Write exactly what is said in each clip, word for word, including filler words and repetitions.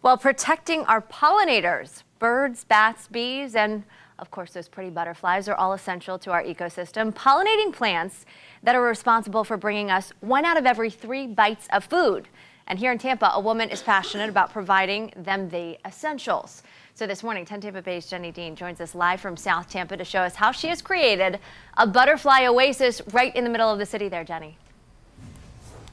while protecting our pollinators. Birds, bats, bees, and of course those pretty butterflies are all essential to our ecosystem. Pollinating plants that are responsible for bringing us one out of every three bites of food. And here in Tampa, a woman is passionate about providing them the essentials. So this morning, ten Tampa Bay's Jenny Dean joins us live from South Tampa to show us how she has created a butterfly oasis right in the middle of the city there, Jenny.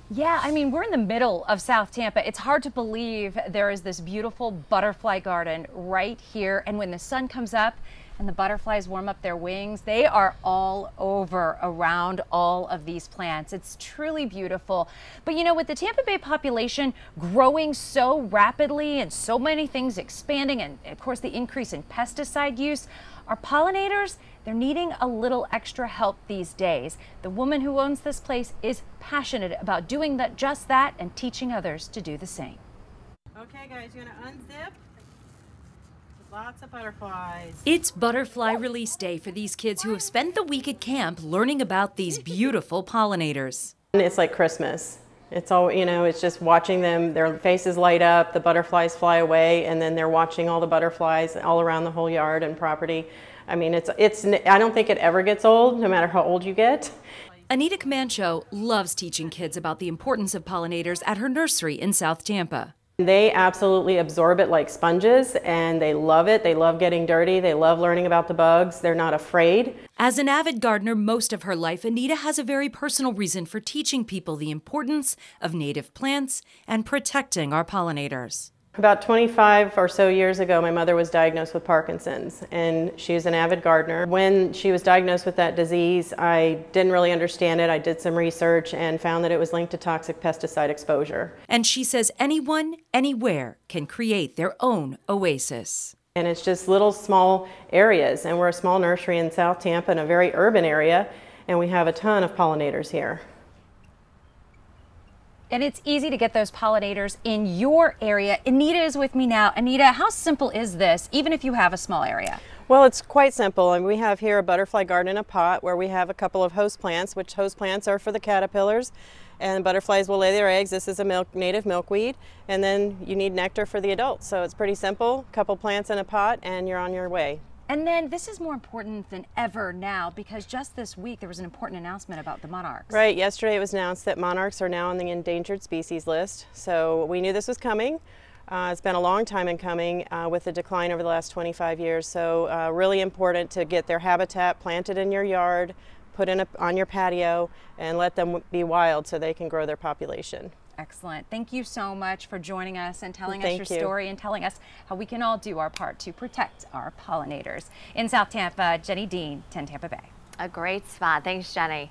Yeah, I mean, we're in the middle of South Tampa. It's hard to believe there is this beautiful butterfly garden right here. And when the sun comes up and the butterflies warm up their wings, they are all over around all of these plants. It's truly beautiful. But you know, with the Tampa Bay population growing so rapidly and so many things expanding, and of course the increase in pesticide use, our pollinators, they're needing a little extra help these days. The woman who owns this place is passionate about doing that, just that, and teaching others to do the same. Okay guys, you're gonna unzip. Lots of butterflies. It's butterfly release day for these kids who have spent the week at camp learning about these beautiful pollinators. It's like Christmas. It's all, you know, it's just watching them, their faces light up, the butterflies fly away, and then they're watching all the butterflies all around the whole yard and property. I mean, it's, it's, I don't think it ever gets old, no matter how old you get. Anita Camancho loves teaching kids about the importance of pollinators at her nursery in South Tampa. They absolutely absorb it like sponges, and they love it. They love getting dirty. They love learning about the bugs. They're not afraid. As an avid gardener most of her life, Anita has a very personal reason for teaching people the importance of native plants and protecting our pollinators. About twenty-five or so years ago, my mother was diagnosed with Parkinson's, and she was an avid gardener. When she was diagnosed with that disease, I didn't really understand it. I did some research and found that it was linked to toxic pesticide exposure. And she says anyone, anywhere can create their own oasis. And it's just little small areas, and we're a small nursery in South Tampa in a very urban area, and we have a ton of pollinators here. And it's easy to get those pollinators in your area. Anita is with me now. Anita, how simple is this, even if you have a small area? Well, it's quite simple. And we have here a butterfly garden in a pot where we have a couple of host plants, which host plants are for the caterpillars, and butterflies will lay their eggs. This is a milk, native milkweed, and then you need nectar for the adults. So it's pretty simple, a couple plants in a pot and you're on your way. And then this is more important than ever now, because just this week there was an important announcement about the monarchs. Right, yesterday it was announced that monarchs are now on the endangered species list. So we knew this was coming. Uh, it's been a long time in coming uh, with the decline over the last twenty-five years. So uh, really important to get their habitat planted in your yard, put in a, on your patio, and let them be wild so they can grow their population. Excellent. Thank you so much for joining us and telling us your story and telling us how we can all do our part to protect our pollinators. In South Tampa, Jenny Dean, ten Tampa Bay. A great spot. Thanks, Jenny.